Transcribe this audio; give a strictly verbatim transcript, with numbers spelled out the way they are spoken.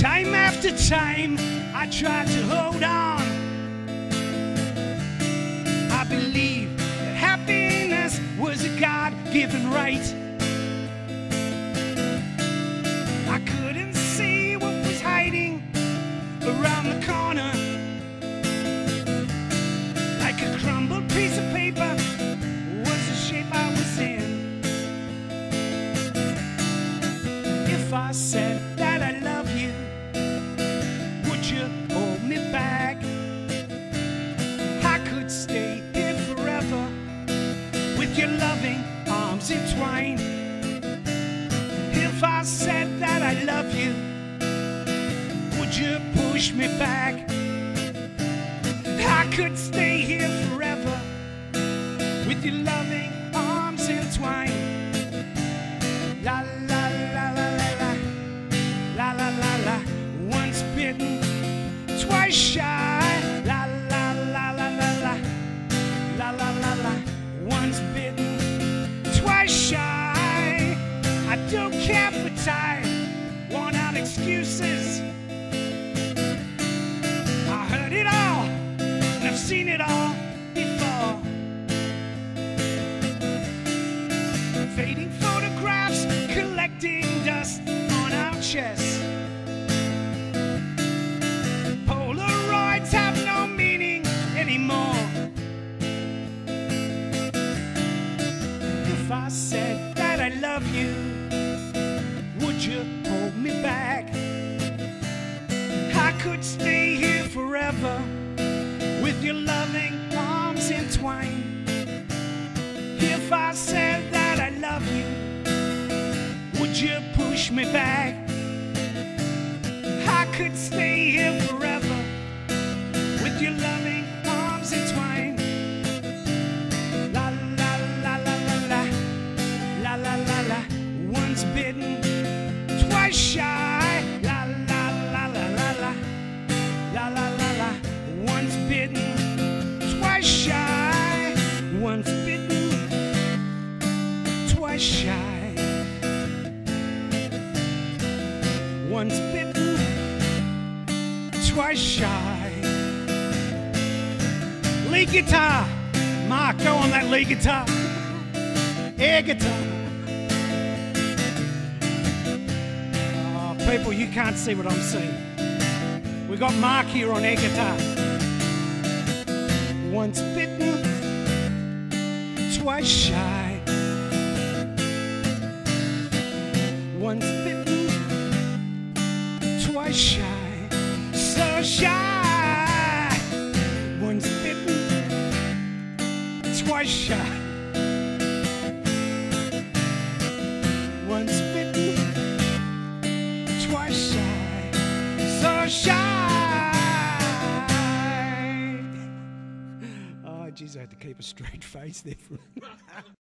Time after time, I tried to hold on. I believed that happiness was a God-given right. I couldn't see what was hiding around the corner, like a crumbled piece of paper was the shape I was in. If I said that I love you, would you hold me back? I could stay here forever with your loving arms entwined. If I said that I love you, would you push me back? I could stay here forever with your loving arms entwined. La la la la la la la la la. Once bitten, twice shy. La la la la la la la la la la. Once bitten, twice shy. I don't care for time, worn out excuses. I've seen it all before. Fading photographs, collecting dust on our chests. Polaroids have no meaning anymore. If I said that I love you, would you hold me back? I could stay here forever with your loving arms entwined. If I said that I love you, would you push me back? I could stay here forever with your loving arms entwined. La la la la la la la la la la. Once bitten, twice shy. La la la la la la la la la la. Once bitten, twice shy. Once bitten, twice shy. Once bitten, twice shy. Lead guitar. Mark, go on that lead guitar. Air guitar. Oh, people, you can't see what I'm seeing. We've got Mark here on air guitar. Once bitten, twice shy. Once bitten, twice shy. So shy. Once bitten, twice shy. Once bitten, twice shy. So shy. Jeez, I had to keep a straight face there for